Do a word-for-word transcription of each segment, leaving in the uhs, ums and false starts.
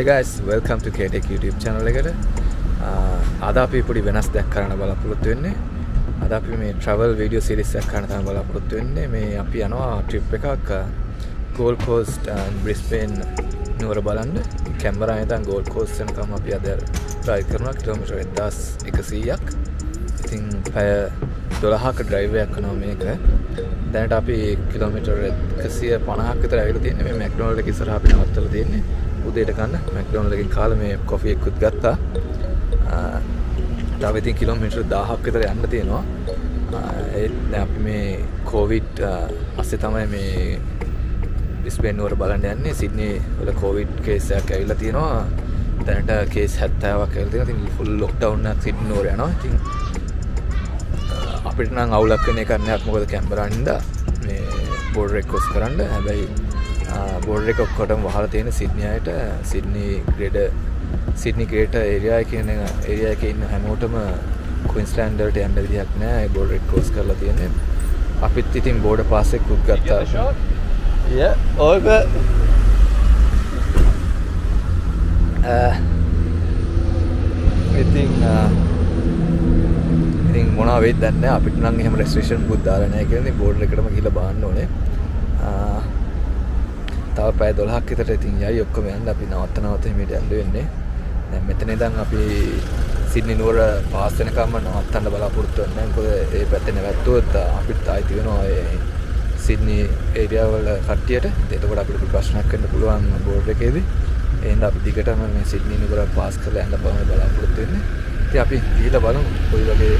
Hi guys, welcome to K T E C YouTube channel ekata. Ada api pudi wenas deyak karanna balaporottu wenne. Ada api me travel video series ekak karanna thamai balaporottu wenne. Me api yanawa trip ekak Gold Coast and Brisbane Norbaland, Canberra indan Gold Coast enakan api ada drive karanawa kilometer eldaas ekasiyak. Ithin paya dolaahaka drive ekak karanawa meka. Danata api kilometer ekasiya panahak vithara agila tiyenne. Me McDonald's ekak issaraha api nawattala tiyenne. උදේට ගන්න MacDonald එකෙන් කාලා මේ coffee එකකුත් ගත්තා. තව ඉතින් kilometre දහහක් විතර යන්න තියෙනවා. ඒත් දැන් අපි මේ කොවිඩ් අස්සේ තමයි මේ බ්‍රිස්බේන් නුවර බලන්න යන්නේ. සිඩ්නි වල කොවිඩ් කේස් එකක් ඇවිල්ලා තියෙනවා. දැනට කේස් හැත්තෑවක් ඇවිල්ලා තියෙනවා. ඉතින් ෆුල් ලොක්ඩවුන් එකක් සිඩ්නි නුවර යනවා. ඉතින් අපිට නම් අවුලක් වෙන එකක් නෑ. මොකද කැම්බරාන් ඉඳලා මේ බෝඩර් එක ක්‍රොස් කරන්න. හැබැයි border එකක් කොටම වහලා තියෙන සිඩ්නි අයට Sydney greater Sydney greater area කියන ඒරියා එකේ ඉන්න හැමෝටම ක්වීන්ස්ලෑන්ඩ් වලට යන්න විදිහක් නැහැ. ඒ border එක ක්‍රොස් කරලා තියෙන්නේ. අපිත් ඉතින් border pass එකක් උත් ගත්තා. Yeah, over. Uh I think uh I think මොනවා වෙයිද දන්නේ නැහැ. අපිට නම් එහෙම restriction බුත් දාලා නැහැ කියලා ඉතින් border එකටම ගිහලා බලන්න ඕනේ. ආ තව පැය දොළහක් විතර ඉතින් යයි ඔක්කොම යන්න අපි නවත්ත නවත්ත මෙහෙට යන්න වෙන්නේ. දැන් මෙතන ඉඳන් අපි සිඩ්නි නුවර පාස් වෙනකම්ම නවත්තන්න බලාපොරොත්තු වෙන්නේ. මොකද ඒ පැත්තේ නැවතුත් අපිට ආයිති වෙනවා ඒ සිඩ්නි ඒරියා වල කට්ටියට. එතකොට අපිට ප්‍රශ්නයක් වෙන්න පුළුවන් බෝඩ් එකේදී. එහෙනම් අපි දිගටම මේ සිඩ්නි නුවර පාස් කරලා යන්න බලාපොරොත්තු වෙන්නේ. ඉතින් අපි ගිහිල්ලා බලමු කොයි වගේ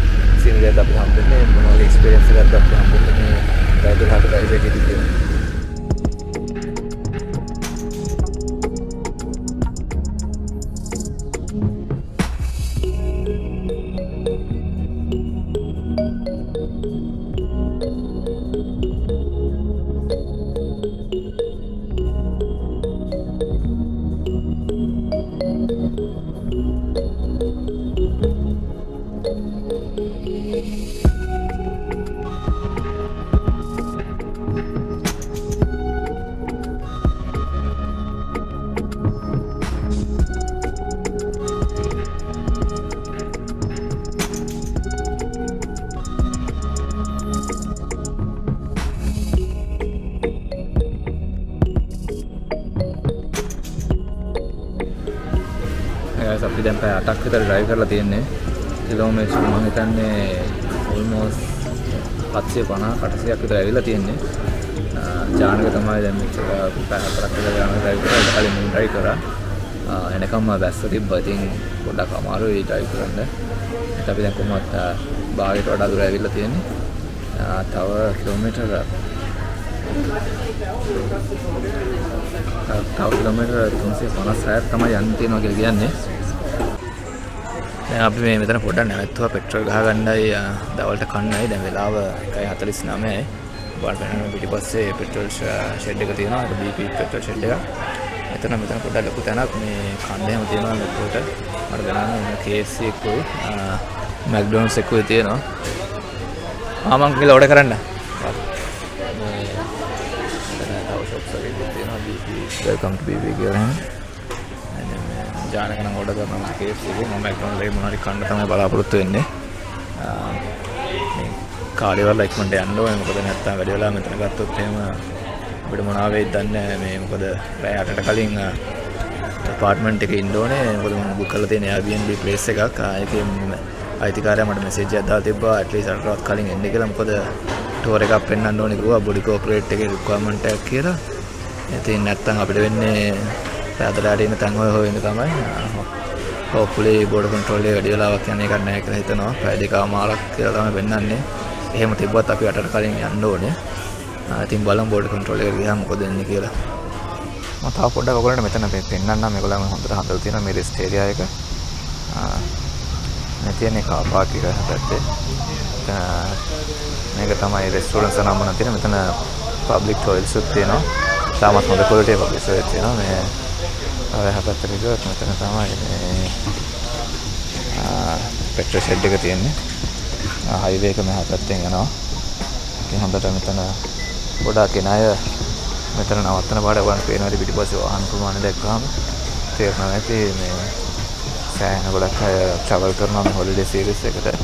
සීනරියක් අපිට හම්බෙන්නේ මොන වගේ එක්ස්පීරියන්ස් එකක්ද අපිට හම්බෙන්නේ. රයිඩර් හරි ඒකෙදී කියන්නේ අපි දැන් පැය අටක් විතර drive කරලා තියෙන්නේ. කිලෝමීටර් මම හිතන්නේ almost හත්සිය පනහ අටසියක් විතර ඇවිල්ලා තියෙන්නේ. ජානක තමයි දැන් මෙච්චර පැය හතරක් විතර ජානක drive කරලා කලින් මම drive කරා. එනකම් මම වැස්ස තිබ්බා. ඉතින් පොඩ්ඩක් අමාරුයි drive කරන්න. ඒත් අපි දැන් කොහොමවත් භාගයට වඩා දුර ඇවිල්ලා තියෙන්නේ. තව කිලෝමීටර් තව කිලෝමීටර් තුන්සිය පනස් හයක් තමයි යන්න තියෙනවා කියලා කියන්නේ. දැන් අපි මේ මෙතන පොඩක් නැවතුවා පෙට්‍රල් ගහ ගන්නයි දවල්ට කන්නයි. දැන් වෙලාව එකයි හතලිස් නවයයි. බලන්න පිටිපස්සේ පෙට්‍රල් ෂෙඩ් එක තියෙනවා. ඒක බීපී පෙට්‍රල් ෂෙඩ් එක. එතන මෙතන පොඩක් ලොකු තැනක් මේ කන්දේම තියෙනවා ලොකුට. මට දැනගන්න කේ එෆ් සී එකෝ මැක්ඩොනල්ඩ්ස් එකෝ තියෙනවා. ආ මං කියලා ඕඩර් කරන්න. Welcome to B B කියලා. ජානක නම් ඕඩර් කරනවා කේස් එකේ මම මැක්ඩොනල්ඩ් එකේ මොනවාරි කන්න තමයි බලාපොරොත්තු වෙන්නේ. මේ කාලේ වල ඉක්මනට යන්න ඕනේ. මොකද නැත්තම් වැඩි වෙලා මෙතන ගත්තොත් එහෙම අපිට මොනවා වෙයිද දන්නේ නැහැ. මේ මොකද පැය අටට කලින් ඇපාර්ට්මන්ට් එකේ ඉන්න ඕනේ. මොකද මම බුක් කරලා තියෙන Airbnb ප්ලේස් එකක්. ඒකේ අයිතිකාරයා මට මෙසේජ් එකක් දාලා තිබ්බා at least අටවස් කලින් එන්න කියලා. මොකද ටෝර් එකක් පෙන්වන්න ඕනේ කිව්වා බොඩි කෝපරේට් එකේ රික්වයර්මන්ට් එකක් කියලා. ඉතින් නැත්තම් අපිට වෙන්නේ අදලාට ඉන්න තැන් හොය හොයන තමයි. හොප්ෆුලි බෝඩර් කන්ට්‍රෝල් එකේ වැඩි වෙලාවක් යන්නේ එකක් නැහැ කියලා හිතනවා. පැය දෙකමාරක් කියලා තමයි වෙන්නන්නේ. එහෙම තිබ්බත් අපි අටට කලින් යන්න ඕනේ. ඉතින් බලමු බෝඩර් කන්ට්‍රෝල් එකට ගියාම මොකද වෙන්නේ කියලා. මම තාම පොඩ්ඩක් ඔයගොල්ලන්ට මෙතන පෙන්නන්නම්. මේගොල්ලන් හොඳට හදලා තියෙනවා මේ රෙස්ට් ඒරියා එක. මේ තියෙන කා පාක් එක හැපැත්තේ. මේක තමයි රෙස්ටුරන්ට්ස් නම්බරන තියෙන. මෙතන පබ්ලික් ටොයිලට්ස් උත් තියෙනවා. තාමත් හොඳ ක්වොලිටි එකක් ඉස්සරහ තියෙනවා. මේ අර හැපැත්තට ගියොත් මෙතන තමයි මේ පෙට්‍රල් ෂෙඩ් එක තියෙන්නේ. හයිවේ එක මෙහා පැත්තෙන් යනවා. ඉතින් හොඳට මෙතන ගොඩාක් එන අය මෙතන නවත්තන පාඩ ගන්න පේනවා. පිටිපස්සේ වාහන ප්‍රමාණය දැක්කාම තේරෙනවා ඇති මේ සෑහෙන ගොඩක් අය travel කරනවා මේ holiday series එකට.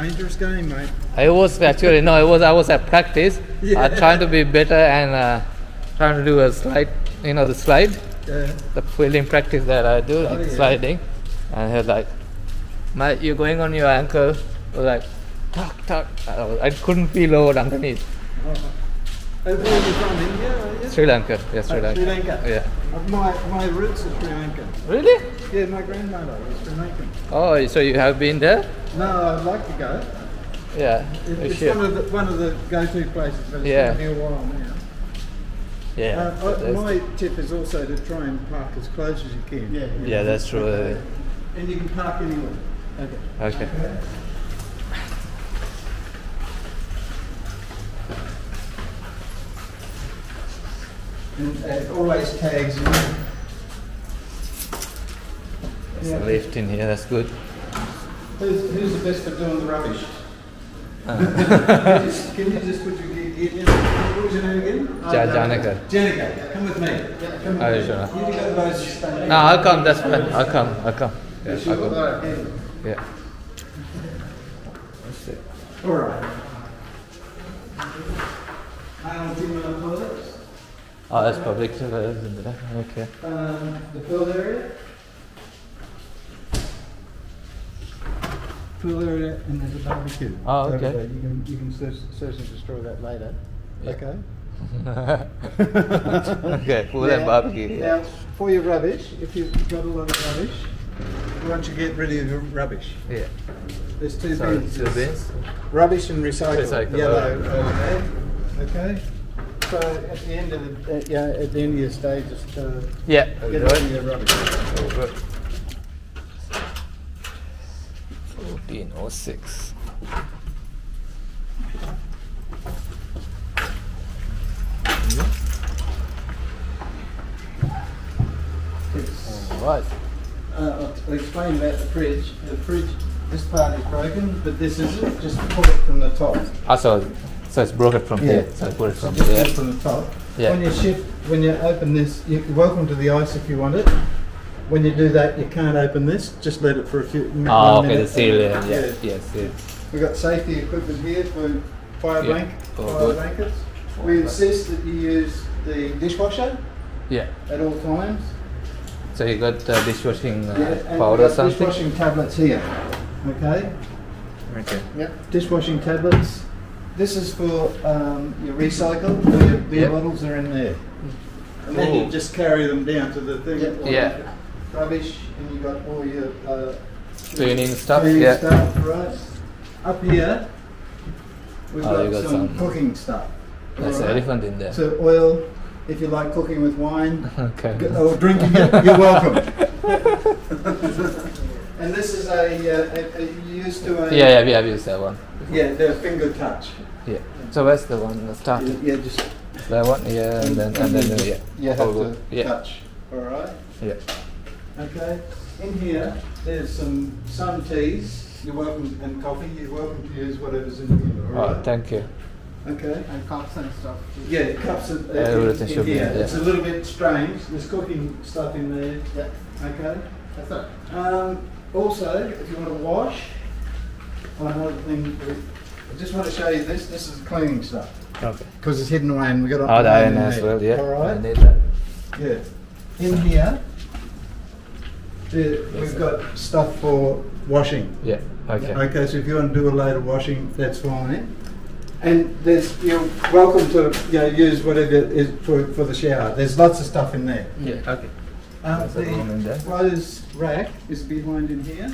Dangerous game, mate. It was actually no. It was I was at practice. Yeah. I trying to be better and uh, trying to do a slide. You know the slide. Yeah. The fielding practice that I do, oh, yeah. sliding. And he was like, "Mate, you're going on your ankle." I was like, "Tuck, tuck." I, was, I couldn't feel load underneath. Oh. Where are you from? India? Sri Lanka. Yeah, Sri Lanka. Oh, Sri Lanka. Yeah. My my roots are Sri Lanka. Really? Yeah, my grandmother was Sri Lankan. Oh, so you have been there? No, I'd like to go. Yeah, it, it's one of the one of the go-to places, but it's yeah. been a while now. Yeah. Uh, I, my the... tip is also to try and park as close as you can. Yeah. Yeah, yeah that's true. Uh, and you can park anywhere. Okay. Okay. okay. And uh, always tags in. There's yeah. a lift in here. That's good. Who's, who's the best for doing the rubbish? Uh. can, you just, can you just put your gear down? What was your name again? Oh, Janica. Janica, come with me. Yeah, come with Are you me. Sure? You go those no, I'll come. That's fine. I'll come. I'll come. Yeah, I'll go. Yeah. That's it. All right. How do you want to call it? Oh, that's public toilets in the back. Okay. Um, the field area. Pool area and there's a barbecue. Oh, okay. Over there. You can you can search, search and destroy that later. Yeah. Okay. okay. Pool now, and barbecue. Now, yeah. for your rubbish, if you've got a lot of rubbish, once you get rid of your rubbish, yeah. There's two so bins. Two bins. Rubbish and recycle. Recycle. Yellow over there. Okay. So at the end of the uh, yeah at the end of your stay, just uh, yeah get rid of your rubbish. Oh, good. fourteen oh six. Alright. Uh, I'll explain about the fridge. The fridge, this part is broken, but this isn't. Just pull it from the top. Ah, so, so it's broken from yeah. here. So I put it from so there. From the top. Yeah. When you shift, when you open this, you're welcome to the ice if you want it. When you do that, you can't open this. Just let it for a few minutes. Oh, okay, the seal yeah. yeah. Yes, yes. We've got safety equipment here for fire, yeah. blank, oh, fire good. blankets. Fire we insist that you use the dishwasher. Yeah. At all times. So you got uh, dishwashing uh, yeah, powder or something. Dishwashing tablets here. Okay. Okay. Yep. Dishwashing tablets. This is for um, your recycle. Your beer yep. bottles are in there, and then Ooh. you just carry them down to the thing. Yep. Yeah. Rubbish, and you've got all your uh, cleaning stuff, yeah. stuff, right? Up here, we've oh, got, got some, some cooking stuff. There's an right. elephant in there. So oil, if you like cooking with wine, okay. or drinking it, you're welcome. And this is a, uh, a, a you used to a... Yeah, yeah, yeah, I've used that one. Yeah, the finger touch. Yeah, so where's the one that started? Yeah, yeah just... That one, yeah, and, and then, and then, yeah. You have to yeah. touch, all right? Yeah. Okay, in here, there's some sun teas. You're welcome, and coffee. You're welcome to use whatever's in here, all right? Oh, thank you. Okay. And cups and stuff. Yeah, cups and uh, everything in, in should here. Be, yeah. It's a little bit strange. There's cooking stuff in there. Yeah. Okay. That's it. Um, also, if you want to wash, another thing. I just want to show you this. This is cleaning stuff. Okay. Because it's hidden away, and we've got it. Oh, the iron as well. Yeah. All right. I need that. Yeah. In here, the, we've got stuff for washing. Yeah. Okay. Okay. So if you want to do a load of washing, that's fine. Eh? And there's, you're welcome to you know, use whatever is for, for the shower. There's lots of stuff in there. Yeah, okay. Um, the there. clothes rack is behind in here.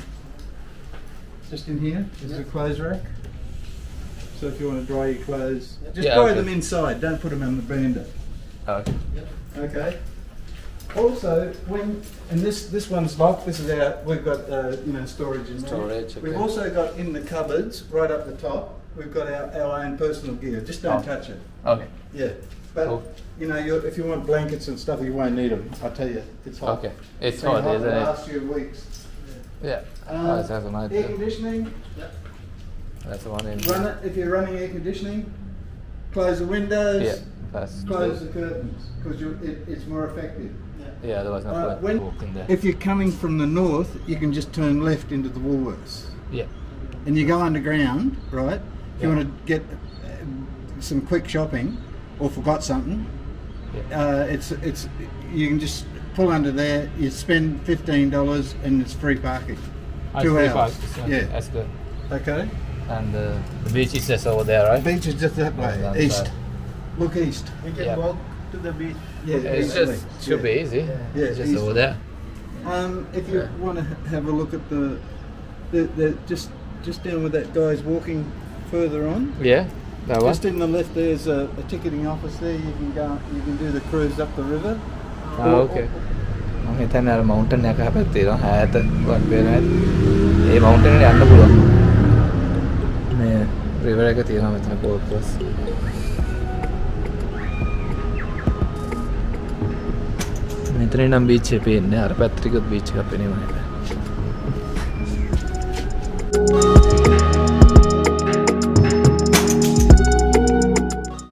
Just in here is yep. the clothes rack. So if you want to dry your clothes, yep. just yeah, dry okay. them inside. Don't put them on the veranda. Okay. Yep. Okay. Also, when and this this one's locked. This is our. We've got uh, you know storage in storage. There. Okay. We've also got in the cupboards right up the top. We've got our, our own personal gear. Just don't oh. touch it. Okay. Yeah. But, cool. you know, you're, if you want blankets and stuff, you won't need them. I tell you, it's hot. Okay. It's, it's hot, hot, isn't it? Last few weeks. Yeah. yeah. Um, oh, that's nice air conditioning. Yep. That's the one in Run it, if you're running air conditioning, close the windows. Yeah. That's close true. the curtains, because it, it's more effective. Yeah. Yeah, otherwise not uh, when, walk in there. If you're coming from the north, you can just turn left into the Woolworths. Yeah. And you go underground, right? If you yeah. want to get uh, some quick shopping, or forgot something, yeah. uh, it's it's you can just pull under there. You spend fifteen dollars and it's free parking. Oh, Two free hours. Parking. Yeah, that's good. Okay. And uh, the beach is just over there, right? The beach is just that way, oh, east. Side. Look east. You can yeah. walk to the beach. Yeah, yeah it's easily. just should yeah. be easy. Yeah, yeah it's just easy. over there. Um, if you yeah. want to have a look at the, the, the just just down with that guy's walking. Further on, yeah, that one. Just in the left, there's a, a ticketing office. There, you can go. You can do the cruise up the river. Oh, okay. I'm here. There's a mountain. I have been there. I have been there. mountain is under the river. river. I have been there. I Gold Coast. Here, beach. Here, beach.